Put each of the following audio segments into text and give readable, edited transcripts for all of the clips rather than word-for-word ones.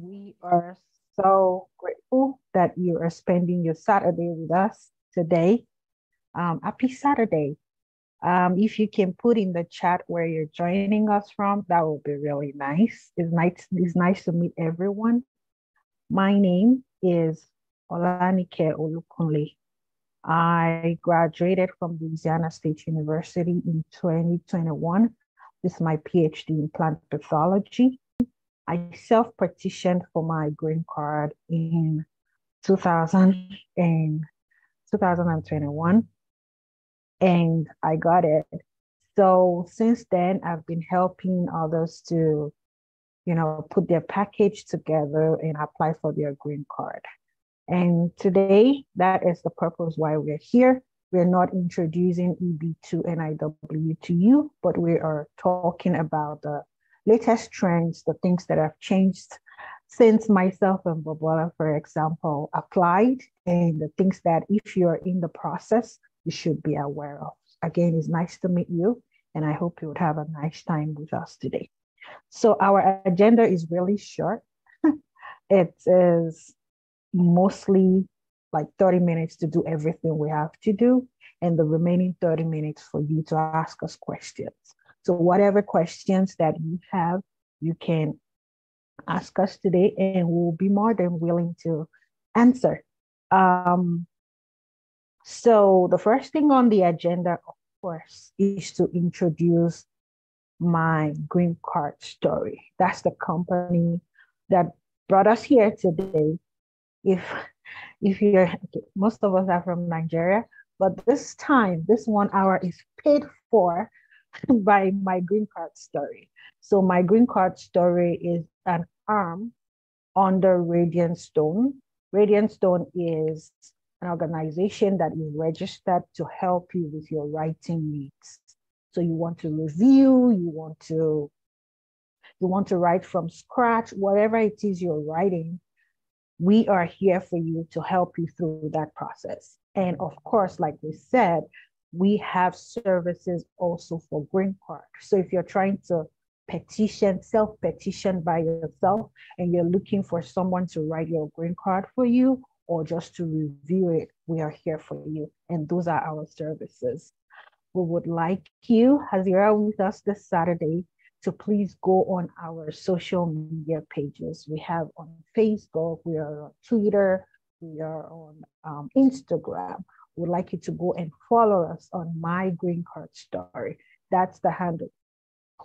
We are so grateful that you are spending your Saturday with us today. Happy Saturday. If you can put in the chat where you're joining us from, that would be really nice. It's nice to meet everyone. My name is Olanike Olukunle. I graduated from Louisiana State University in 2021 with my PhD in plant pathology. I self-petitioned for my green card in 2021, and I got it. So since then, I've been helping others to, put their package together and apply for their green card. And today, that is the purpose why we're here. We're not introducing EB2 NIW to you, but we are talking about the latest trends, the things that have changed since myself and Bobola, for example, applied, and the things that if you're in the process, you should be aware of. Again, it's nice to meet you, and I hope you would have a nice time with us today. So our agenda is really short. It is mostly like 30 minutes to do everything we have to do, and the remaining 30 minutes for you to ask us questions. So whatever questions that you have, you can ask us today, and we'll be more than willing to answer. So the first thing on the agenda, of course, is to introduce My Green Card Story. That's the company that brought us here today. If you're, okay, most of us are from Nigeria, but this time, this 1 hour is paid for by My Green Card Story. So My Green Card Story is an arm under Radiant Stone. Radiant Stone is an organization that is registered to help you with your writing needs. So you want to review, you want to write from scratch, whatever it is you're writing, we are here for you to help you through that process. And of course, like we said, we have services also for green card. So if you're trying to petition, self-petition by yourself, and you're looking for someone to write your green card for you, or just to review it, we are here for you. And those are our services. We would like you, as you are with us this Saturday, to please go on our social media pages. We have on Facebook, we are on Twitter, we are on Instagram. We'd like you to go and follow us on My Green Card Story. That's the handle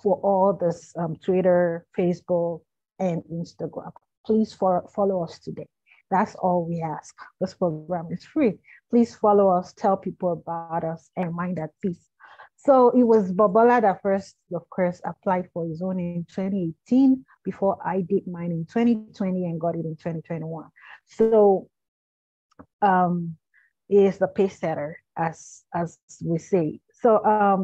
for all this Twitter, Facebook, and Instagram. Please follow us today. That's all we ask. This program is free. Please follow us, tell people about us, and mind at peace. So it was Bobola that first, of course, applied for his own in 2018 before I did mine in 2020 and got it in 2021. So, is the pace setter, as we say. So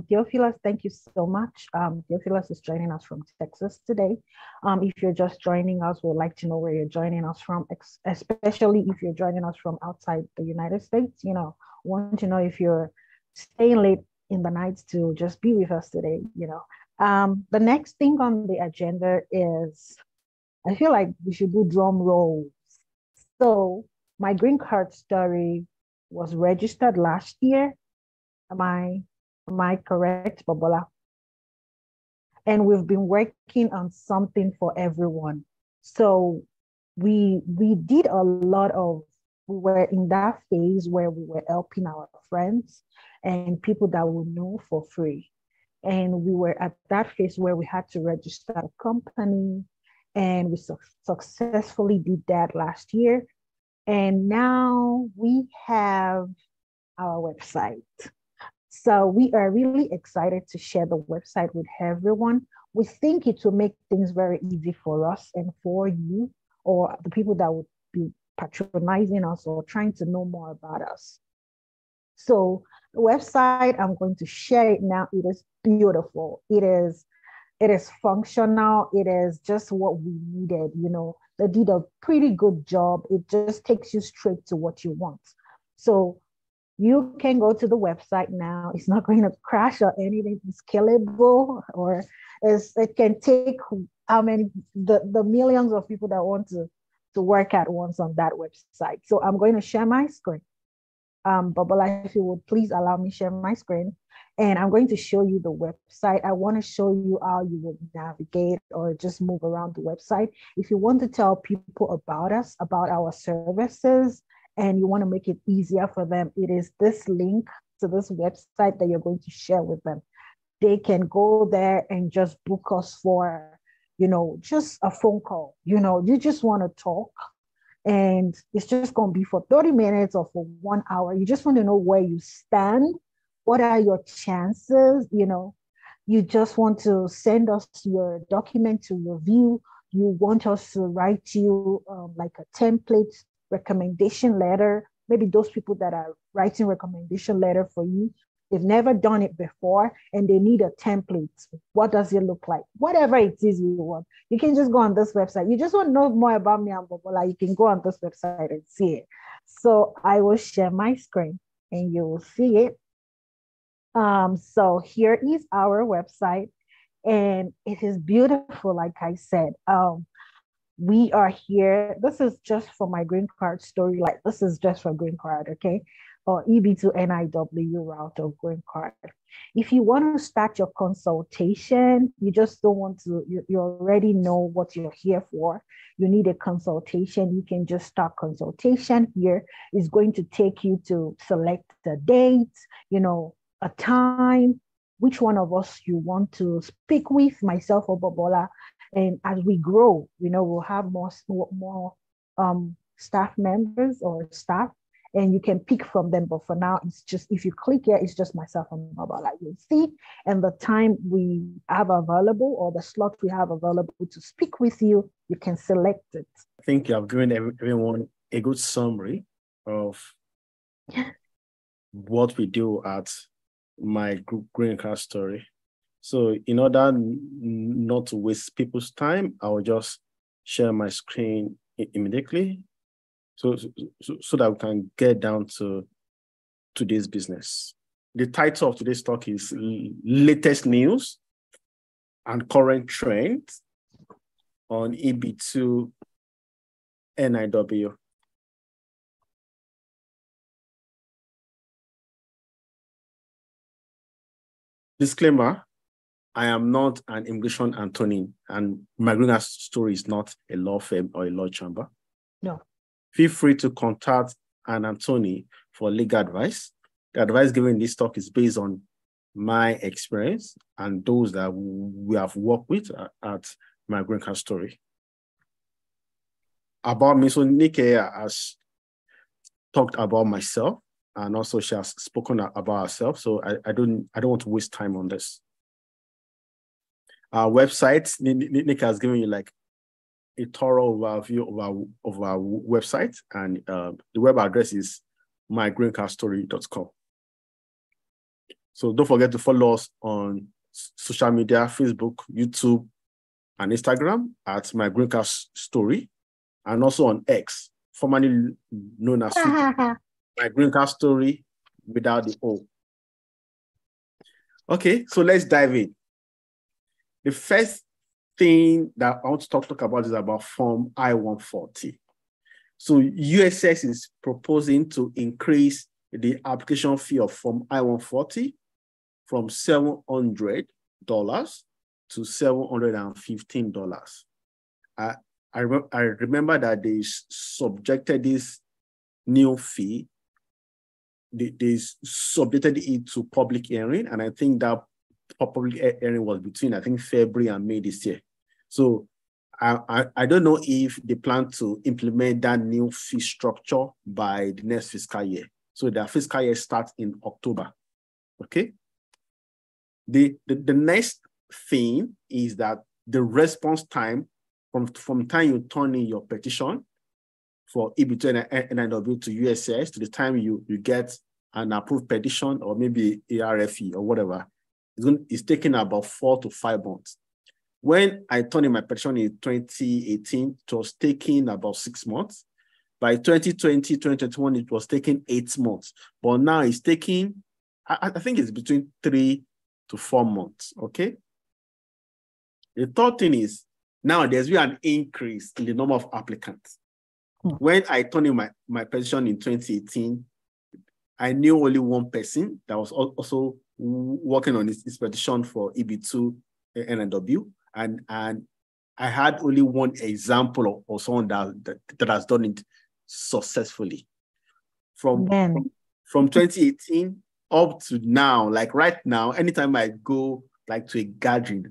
Gheophilus, thank you so much. Gheophilus is joining us from Texas today. If you're just joining us, we'd like to know where you're joining us from, especially if you're joining us from outside the United States. Want to know if you're staying late in the night to just be with us today. The next thing on the agenda is, I feel like we should do drum rolls. So My Green Card Story was registered last year. Am I correct, Bobola? And we've been working on something for everyone. So we did a lot of, we were in that phase where we were helping our friends and people that we know for free. And we were at that phase where we had to register a company, and we successfully did that last year. And now we have our website. So we are really excited to share the website with everyone. We think it will make things very easy for us and for you, or the people that would be patronizing us or trying to know more about us. So the website, I'm going to share it now. It is beautiful. It is functional. It is just what we needed. They did a pretty good job. It just takes you straight to what you want. So You can go to the website now. It's not going to crash or anything. It's killable, or it can take how many, the millions of people that want to work at once on that website. So I'm going to share my screen. Bobola, if you would please allow me to share my screen. And I'm going to show you the website. I want to show you how you would navigate or just move around the website. If you want to tell people about us, about our services, and you want to make it easier for them, it is this link to this website that you're going to share with them. They can go there and just book us for, you know, just a phone call. You know, you just want to talk, and it's just going to be for 30 minutes or for 1 hour. You just want to know where you stand. What are your chances? You know, you just want to send us your document to review. You want us to write you like a template recommendation letter. Maybe those people that are writing recommendation letter for you, they've never done it before and they need a template. What does it look like? Whatever it is you want, you can just go on this website. You just want to know more about me and Bobola, you can go on this website and see it. So I will share my screen and you will see it. So here is our website, and it is beautiful, like I said. We are here. This is just for My Green Card Story. Like, this is just for green card, okay? Or EB2 NIW route of green card. If you want to start your consultation, you just don't want to, you already know what you're here for. You need a consultation. You can just start consultation here. It's going to take you to select the date, you know, a time, which one of us you want to speak with, myself or Bobola. And as we grow, you know, we'll have more staff members or staff, and you can pick from them. But for now, it's just, if you click here, it's just myself and Bobola, you'll see. And the time we have available, or the slot we have available to speak with you, you can select it. I think you have given everyone a good summary of what we do at My Green Card Story. So in order not to waste people's time, I will just share my screen immediately so that we can get down to today's business. The title of today's talk is Latest News and Current Trends on EB2 NIW. Disclaimer, I am not an immigration attorney, and My Green Card Story is not a law firm or a law chamber. No. Feel free to contact an attorney for legal advice. The advice given in this talk is based on my experience and those that we have worked with at My Green Card Story. About me, so Nike has talked about myself, and also she has spoken about herself. So I don't want to waste time on this. Our website, Nick has given you like a thorough overview of our website, and the web address is mygreencardstory.com. So don't forget to follow us on social media, Facebook, YouTube, and Instagram at My Green Card Story, and also on X, formerly known as Twitter. My Green Card Story without the O. Okay, so let's dive in. The first thing that I want to talk about is about Form I-140. So USCIS is proposing to increase the application fee of Form I-140 from $700 to $715. I remember that they subjected this new fee. They submitted it to public hearing, and I think that public hearing was between, I think, February and May this year. So I don't know if they plan to implement that new fee structure by the next fiscal year. So their fiscal year starts in October. Okay. The next thing is that the response time from time you turn in your petition for EB2 NIW to USCIS to the time you get an approved petition or maybe ARFE or whatever, it's taking about 4 to 5 months. When I turned in my petition in 2018, it was taking about 6 months. By 2020, 2021, it was taking 8 months, but now it's taking, I think it's between 3 to 4 months, okay? The third thing is, now there's been an increase in the number of applicants. When I turned in my petition in 2018, I knew only one person that was also working on this petition for EB2 NIW, and I had only one example of someone that has done it successfully. From 2018 up to now, like right now, anytime I go like to a gathering,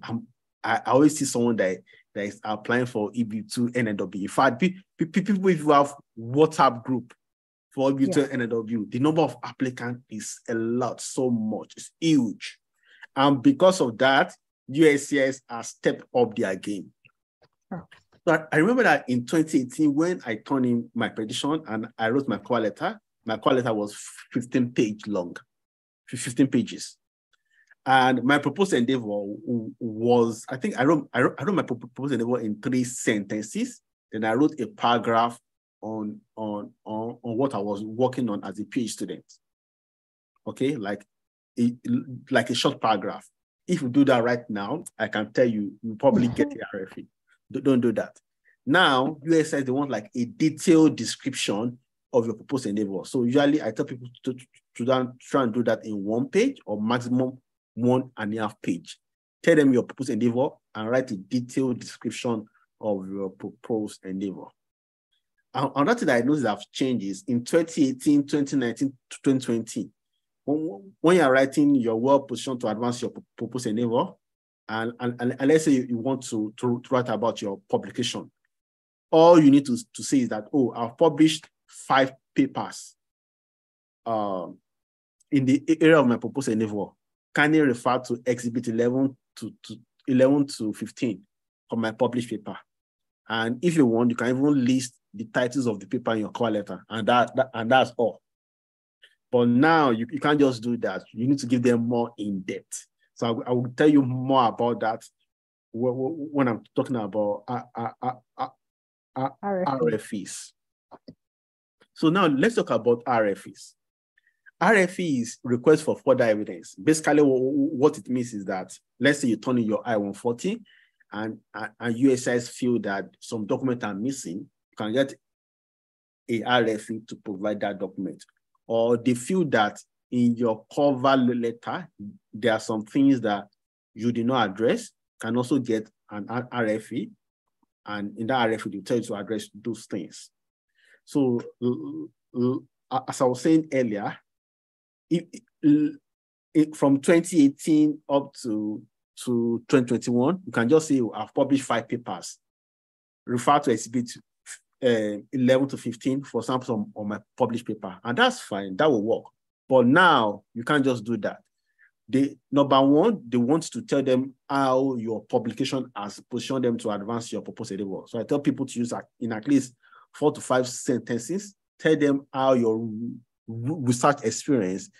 I always see someone that is applying for EB2 NIW. In fact, people who have WhatsApp group for EB2 NIW, the number of applicants is a lot, so much, it's huge. And because of that, USCIS has stepped up their game. But I remember that in 2018, when I turned in my petition and I wrote my cover letter was 15 pages long, 15 pages. And my proposed endeavor was, I think I wrote my proposed endeavor in 3 sentences. Then I wrote a paragraph on what I was working on as a PhD student. Okay, like a short paragraph. If you do that right now, I can tell you, you probably get the RFE. Don't do that. Now, USCIS, they want like a detailed description of your proposed endeavor. So usually I tell people to try and do that in 1 page or maximum 1.5 pages. Tell them your proposed endeavor and write a detailed description of your proposed endeavor. And another thing that I noticed have changed is in 2018, 2019, 2020, when you're writing, you're well positioned to advance your proposed endeavor, and let's say you want to write about your publication. All you need to say is that, oh, I've published 5 papers in the area of my proposed endeavor. Kindly refer to Exhibit 11 to 15 of my published paper. And if you want, you can even list the titles of the paper in your cover letter, and that's all. But now you can't just do that. You need to give them more in depth. So I will tell you more about that when I'm talking about RFEs. So now let's talk about RFEs. RFE is request for further evidence. Basically, what it means is that, let's say you turn in your I-140 and USCIS feel that some documents are missing, you can get a RFE to provide that document. Or they feel that in your cover letter, there are some things that you did not address, can also get an RFE. And in that RFE, they tell you to address those things. So as I was saying earlier, from 2018 up to 2021, you can just say, I've published 5 papers. Refer to Exhibit 11 to 15 for samples on my published paper. And that's fine, that will work. But now you can't just do that. Number one, they want to tell them how your publication has positioned them to advance your proposed endeavor. So I tell people to use in at least 4 to 5 sentences, tell them how your research experience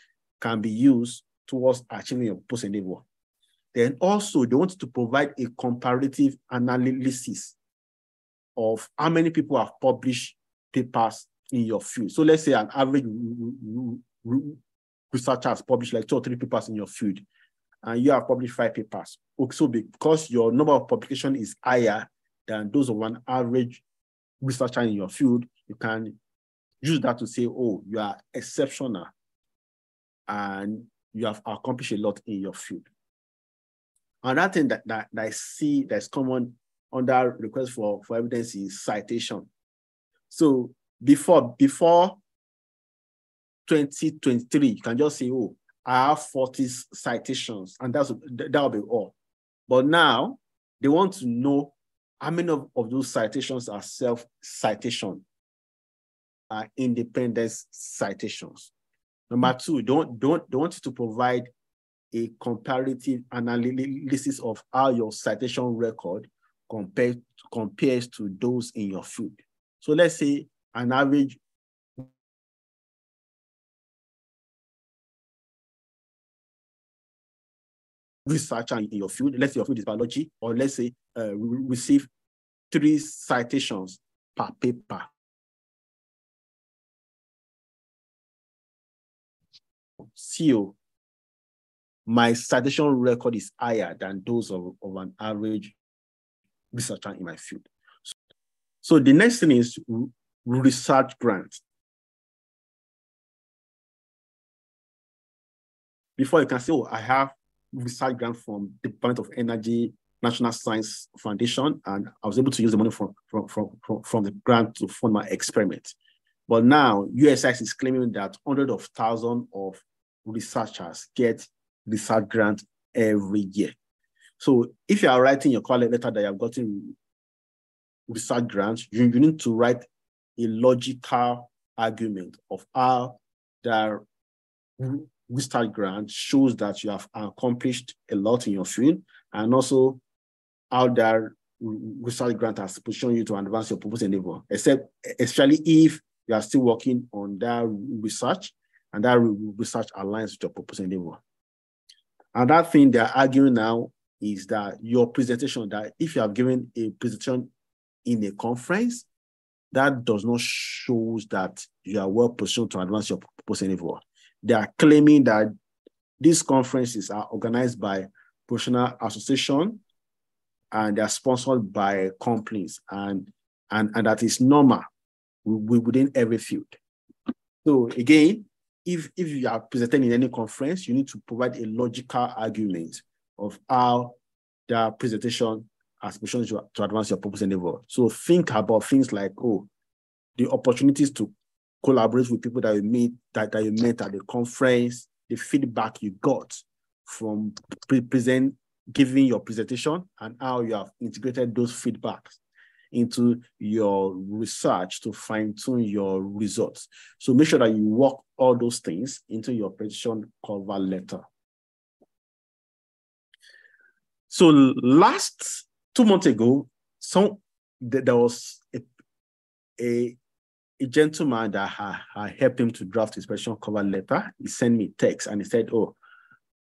can be used towards achieving your proposed endeavor. Then also, they want to provide a comparative analysis of how many people have published papers in your field. So let's say an average researcher has published like 2 or 3 papers in your field, and you have published 5 papers. So because your number of publication is higher than those of an average researcher in your field, you can use that to say, oh, you are exceptional and you have accomplished a lot in your field. Another thing that I see that's common under request for evidence is citation. So before 2023, you can just say, oh, I have 40 citations, and that'll be all. But now they want to know how many of those citations are self-citation, independent citations. Number 2, they want you to provide a comparative analysis of how your citation record compares to those in your field. So let's say an average researcher in your field, let's say your field is biology, or let's say receive 3 citations per paper. CO, my citation record is higher than those of an average researcher in my field. So the next thing is research grants. Before you can say, oh, I have research grant from the Department of Energy, National Science Foundation, and I was able to use the money from the grant to fund my experiment. But now USCIS is claiming that hundreds of thousands of researchers get research grant every year. So if you are writing your call letter that you have gotten research grants, you need to write a logical argument of how the research grant shows that you have accomplished a lot in your field, and also how that research grant has positioned you to advance your purpose endeavor, especially if you are still working on that research and that research aligns with your purpose endeavor. And that thing they're arguing now is that your presentation, that if you have given a presentation in a conference, that does not show that you are well positioned to advance your purpose endeavor. They are claiming that these conferences are organized by professional association and they are sponsored by companies, and that is normal within every field. So again, if you are presenting in any conference, you need to provide a logical argument of how the presentation has positioned you to advance your purpose endeavor. So think about things like, oh, the opportunities to collaborate with people that you meet, that you met at the conference, the feedback you got from giving your presentation, and how you have integrated those feedbacks into your research to fine-tune your results. So make sure that you work all those things into your presentation cover letter. So last 2 months ago, there was a gentleman that I helped him to draft his presentation cover letter. He sent me text and he said, oh,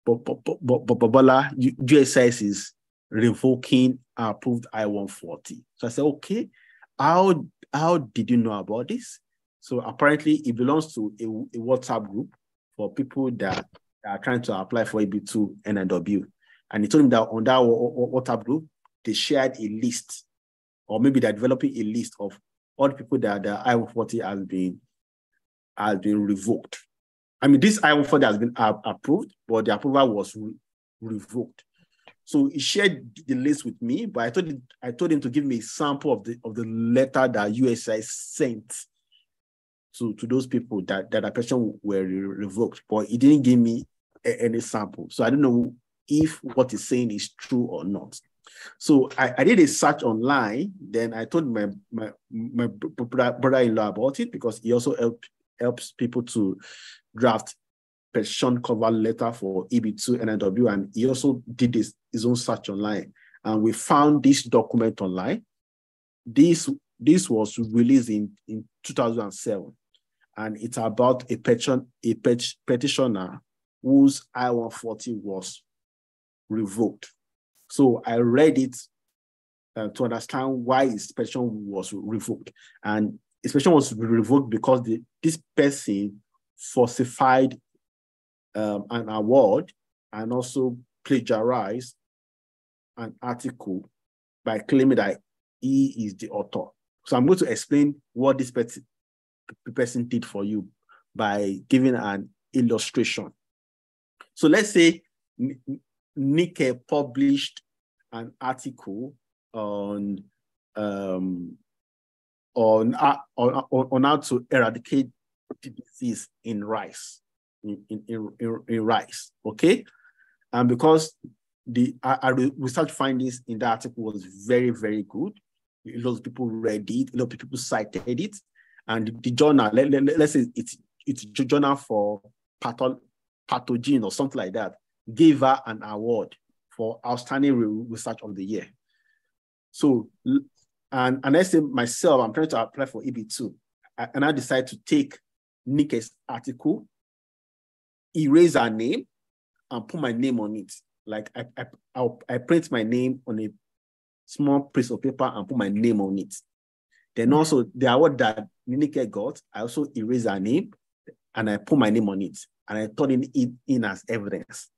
Bobola, USCIS is revoking approved I-140. So I said, okay, how did you know about this? So apparently it belongs to a WhatsApp group for people that are trying to apply for EB2 NIW. And he told me that on that WhatsApp group, they shared a list, or maybe they're developing a list of all the people that the I-140 has been revoked. I mean, this I-140 has been approved, but the approval was revoked. So he shared the list with me, but I told him to give me a sample of the letter that USCIS sent to those people that the petition were revoked, but he didn't give me any sample. So I don't know if what he's saying is true or not. So I did a search online, then I told my brother-in-law about it, because he also helps people to draft petition cover letter for EB2 NIW, and he also did his own search online, and we found this document online. This was released in 2007, and it's about a petitioner whose I-140 was revoked. So I read it to understand why his petition was revoked, and his petition was revoked because this person falsified an award and also plagiarized an article by claiming that he is the author. So I'm going to explain what this person did for you by giving an illustration. So let's say Nike published an article on how to eradicate the disease in rice. In rice, okay? And because the research findings in the article was very, very good, a lot of people read it, a lot of people cited it, and the journal, let's say it's a journal for pathogen or something like that, gave her an award for outstanding research of the year. So, and let's say myself, I'm trying to apply for EB2, and I decide to take Nike's article, erase her name and put my name on it. Like I print my name on a small piece of paper and put my name on it. Then also the award that Ninike got, I also erase her name and I put my name on it. and turning it in as evidence.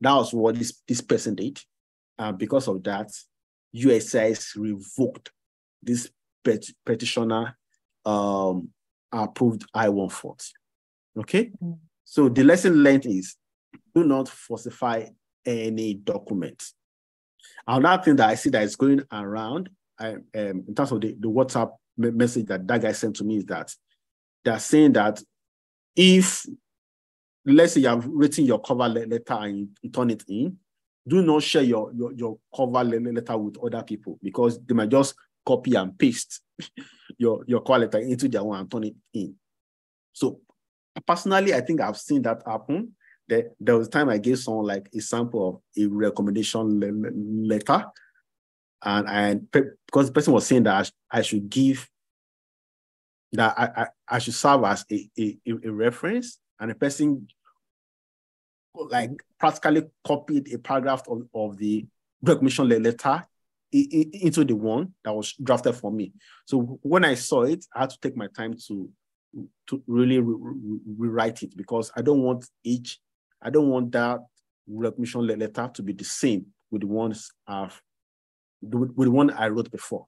That was what this person did. And because of that, USCIS revoked this petitioner approved I-140. Okay? Mm-hmm. So the lesson learned is do not falsify any document. Another thing that I see that is going around in terms of the WhatsApp message that guy sent to me is that they're saying that if, let's say you have written your cover letter and you turn it in, do not share your cover letter with other people because they might just copy and paste your cover letter into their one and turn it in. So personally, I think I've seen that happen. There was a time I gave someone like a sample of a recommendation letter, and because the person was saying that I should give, that I should serve as a reference, and the person like practically copied a paragraph of the recommendation letter into the one that was drafted for me. So when I saw it, I had to take my time to really rewrite it because I don't want that recommendation letter to be the same with the ones with the one I wrote before.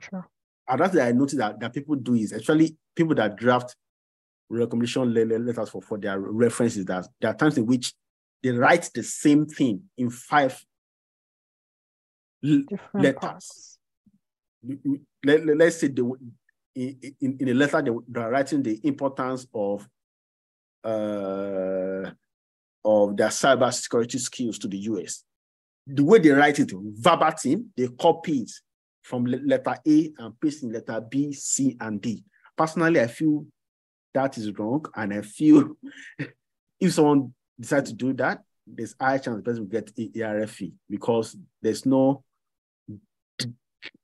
Sure. Another thing I noticed that people do is actually people that draft recommendation letters for their references, that there are times in which they write the same thing in 5 different letters. Parts. Let's say in the letter they are writing the importance of their cybersecurity skills to the US. The way they write it verbatim, they copy it from letter A and paste in letter B, C, and D. Personally, I feel that is wrong, and I feel if someone decides to do that, there's a high chance the person will get ARFE because there's no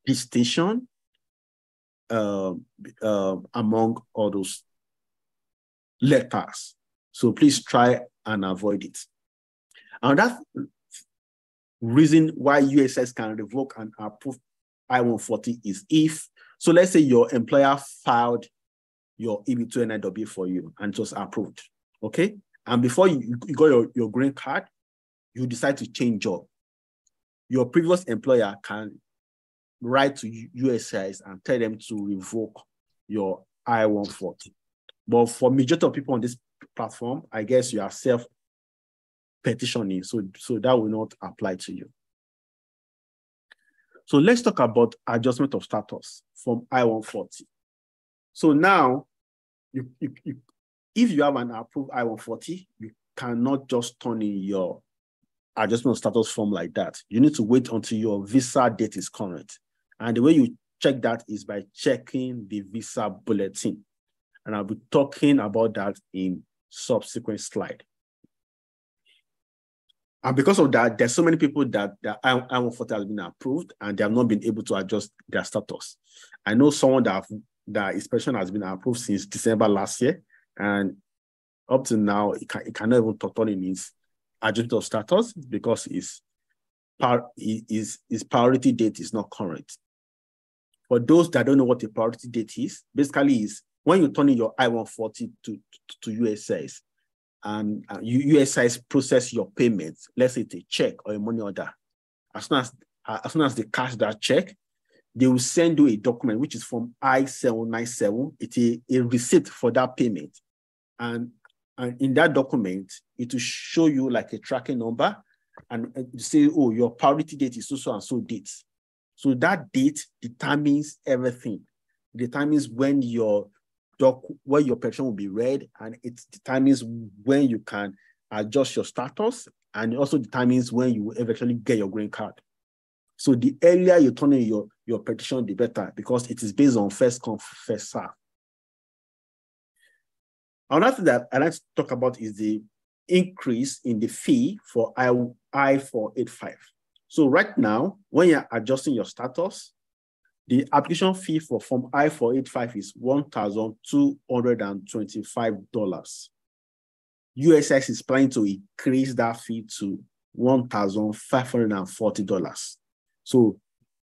distinction among all those letters. So please try and avoid it. And that's reason why USCIS can revoke and approve I-140 is if, so let's say your employer filed your EB2 NIW for you and just approved, okay? And before you got your green card, you decide to change job. Your previous employer can write to USCIS and tell them to revoke your I-140. But for majority of people on this platform, I guess you are self-petitioning, so that will not apply to you. So let's talk about adjustment of status from I-140. So now, if you have an approved I-140, you cannot just turn in your adjustment of status form like that. You need to wait until your visa date is current. And the way you check that is by checking the visa bulletin. And I'll be talking about that in subsequent slide. And because of that, there's so many people that their I-140 has been approved and they have not been able to adjust their status. I know someone that his petition has been approved since December last year, and up to now, it cannot even turn in his adjustment of status because his priority date is not current. For those that don't know what a priority date is, basically is when you turn in your I-140 to USCIS, and USCIS process your payments, let's say it's a check or a money order, as soon as they cash that check, they will send you a document, which is Form I-797. It's a receipt for that payment. And in that document, it will show you like a tracking number and say, oh, your priority date is so and so date. So that date determines everything. It determines when your petition will be read, and it determines when you can adjust your status, and it also determines when you will eventually get your green card. So the earlier you turn in your petition, the better, because it is based on first come, first serve. Another thing that I'd like to talk about is the increase in the fee for I-485. So right now, when you're adjusting your status, the application fee for Form I-485 is $1,225. USCIS is planning to increase that fee to $1,540. So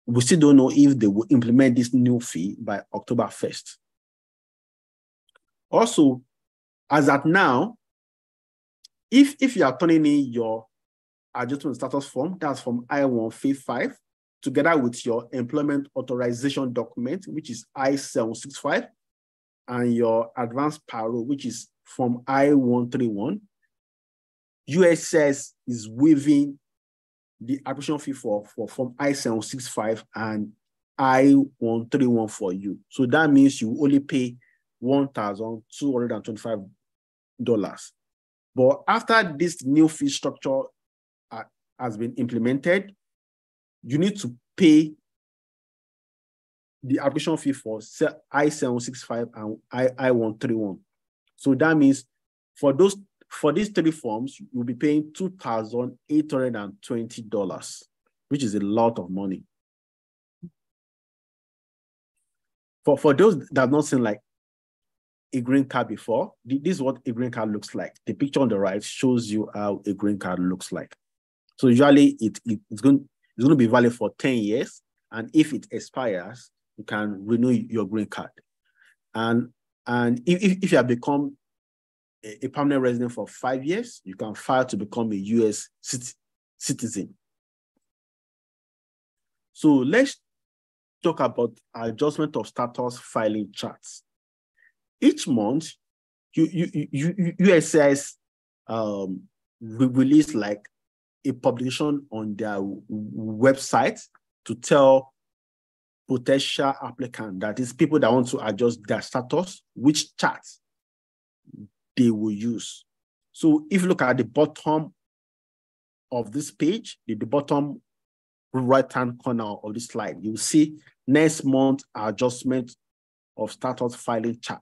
we still don't know if they will implement this new fee by October 1st. Also, as at now, If you are turning in your adjustment status form, that's Form I-145, together with your employment authorization document, which is I-765, and your advanced parole, which is Form I-131, USCIS is waiving the application fee for Form I-765 and I-131 for you. So that means you only pay $1,225. But after this new fee structure has been implemented, you need to pay the application fee for I-765 and I-131. So that means for these three forms, you'll be paying $2,820, which is a lot of money. For those that have not seen like a green card before, this is what a green card looks like. The picture on the right shows you how a green card looks like. So usually it's going to be valid for 10 years. And if it expires, you can renew your green card. And if you have become a permanent resident for 5 years, you can file to become a US citizen. So let's talk about adjustment of status filing charts. Each month, USCIS release like a publication on their website to tell potential applicant, that is people that want to adjust their status, which charts they will use. So if you look at the bottom of this page, the bottom right-hand corner of this slide, you'll see next month adjustment of status filing chart.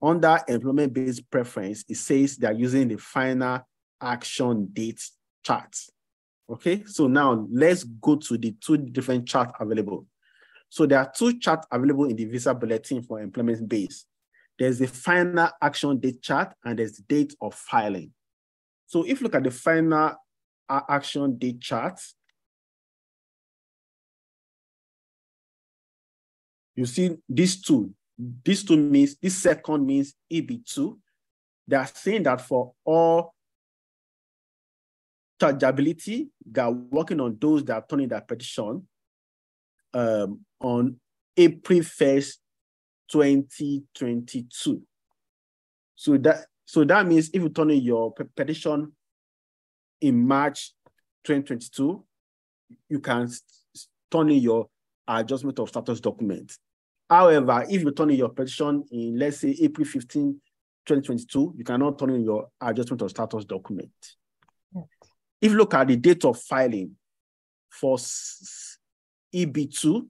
Under employment-based preference, it says they're using the final action date chart. Okay, so now let's go to the two different charts available. So there are two charts available in the visa bulletin for employment-based. There's the final action date chart and there's the date of filing. So if you look at the final action date chart, you see these two. These two means, this second means EB2. They are saying that for all chargeability, they are working on those that are turning their petition on April 1st, 2022. So that means if you turn in your petition in March 2022, you can turn in your adjustment of status document. However, if you turn in your petition in, let's say, April 15, 2022, you cannot turn in your adjustment of status document. Yes. If you look at the date of filing for EB2,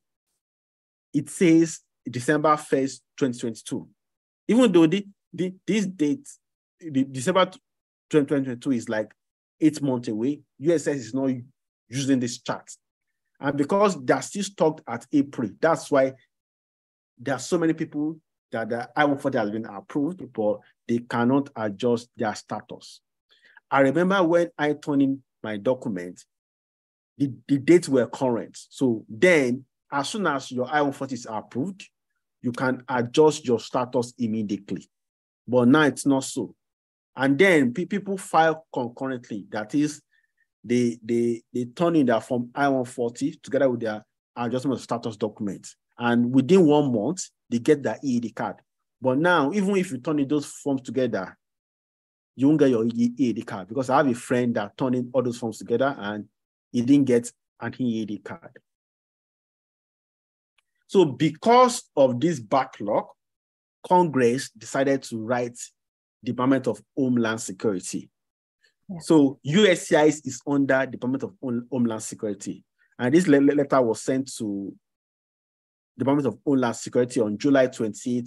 it says December 1st, 2022. Even though this date, December 2022 is like 8 months away, USCIS is not using this chart. And because they're still stuck at April, that's why there are so many people that the I-140 has been approved, but they cannot adjust their status. I remember when I turned in my document, the dates were current. So then, as soon as your I-140 is approved, you can adjust your status immediately. But now it's not so. And then people file concurrently. That is, they turn in their Form I-140 together with their adjustment of status document. And within 1 month, they get their EAD card. But now, even if you turn in those forms together, you won't get your EAD card, because I have a friend that turned in all those forms together and he didn't get an EAD card. So because of this backlog, Congress decided to write Department of Homeland Security. Yeah. So USCIS is under Department of Homeland Security. And this letter was sent to Department of Homeland Security on July 28,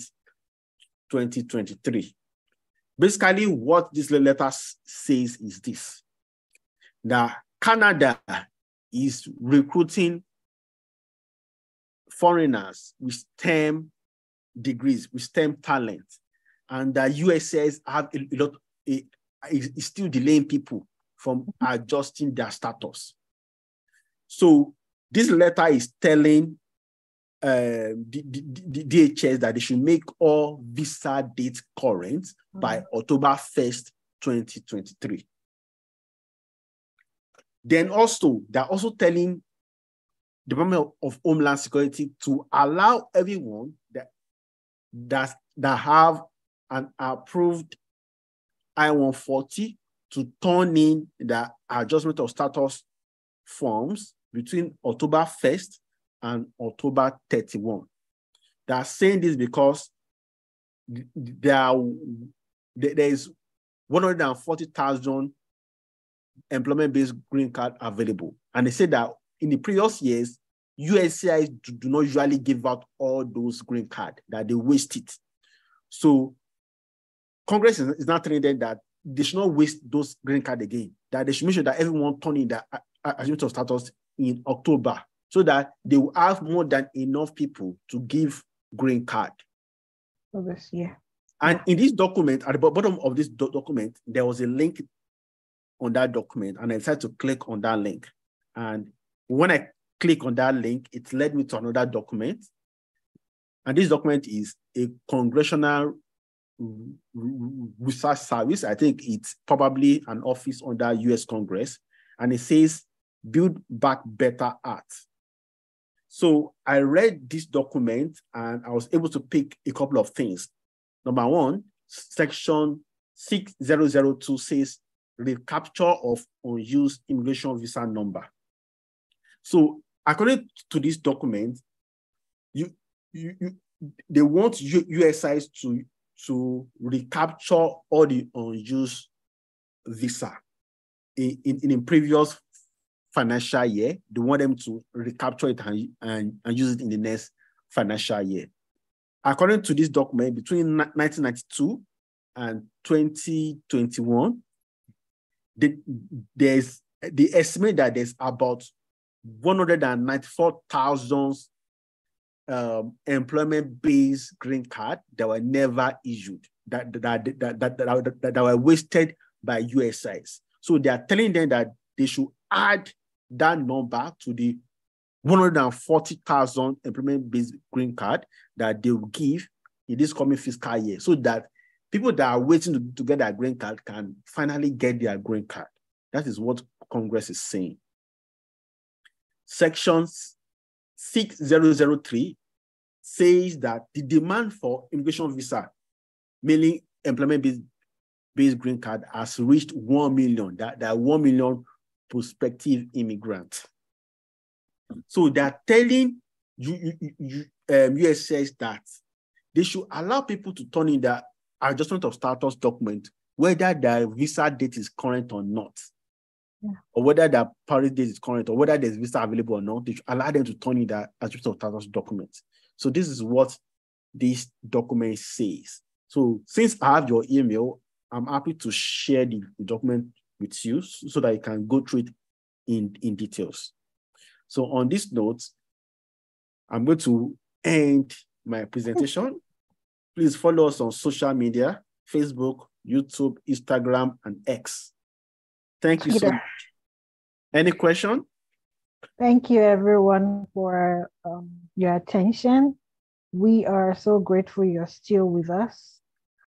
2023. Basically, what this letter says is this: that Canada is recruiting foreigners with STEM degrees, with STEM talent, and the USCIS have a lot, is still delaying people from adjusting their status. So this letter is telling the DHS that they should make all visa dates current by October 1st, 2023. Then also, they're also telling the Department of Homeland Security to allow everyone that have an approved I-140 to turn in the adjustment of status forms between October 1st and October 31. They are saying this because there is 140,000 employment-based green card available. And they say that in the previous years, USCIS do not usually give out all those green cards, that they waste it. So Congress is not telling them that they should not waste those green cards again, that they should make sure that everyone turn in the adjustment of status in October, so that they will have more than enough people to give green card. For this year. And in this document, at the bottom of this document, there was a link on that document, and I decided to click on that link. And when I click on that link, it led me to another document. And this document is a Congressional Research Service. I think it's probably an office under US Congress. And it says, Build Back Better Act. So I read this document and I was able to pick a couple of things. Number one, section 6002 says, recapture of unused immigration visa number. So according to this document, they want USCIS to recapture all the unused visa. In previous financial year, they want them to recapture it and use it in the next financial year. According to this document, between 1992 and 2021, they estimate that there's about 194,000 employment-based green cards that were never issued, that were wasted by USCIS. So they are telling them that they should add that number to the 140,000 employment-based green card that they will give in this coming fiscal year, so that people that are waiting to get their green card can finally get their green card. That is what Congress is saying. Section 6003 says that the demand for immigration visa, mainly employment-based green card, has reached 1 million, that 1 million prospective immigrants. So they're telling USCIS that they should allow people to turn in their adjustment of status document, whether their visa date is current or not, or whether their priority date is current, or whether there's visa available or not. They should allow them to turn in their adjustment of status document. So this is what this document says. So since I have your email, I'm happy to share the document with you so that you can go through it in details. So on this note, I'm going to end my presentation. Please follow us on social media, Facebook, YouTube, Instagram, and X. Thank you so much. Any question? Thank you, everyone, for your attention. We are so grateful you're still with us.